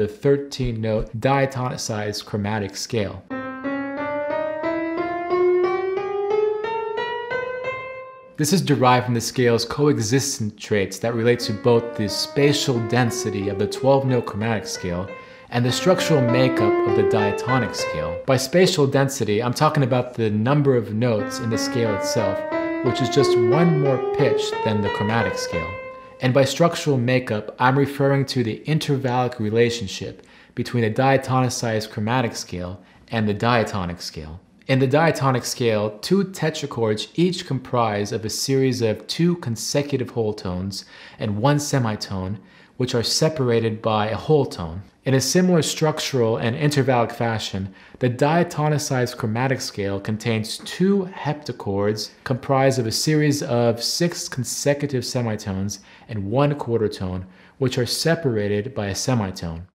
the 13-note diatonicized chromatic scale. This is derived from the scale's coexistent traits that relate to both the spatial density of the 12-note chromatic scale and the structural makeup of the diatonic scale. By spatial density, I'm talking about the number of notes in the scale itself, which is just one more pitch than the chromatic scale. And by structural makeup, I'm referring to the intervallic relationship between the diatonicized chromatic scale and the diatonic scale. In the diatonic scale, two tetrachords each comprise of a series of two consecutive whole tones and one semitone, which are separated by a whole tone. In a similar structural and intervallic fashion, the diatonicized chromatic scale contains two heptachords comprised of a series of six consecutive semitones and one quarter tone, which are separated by a semitone.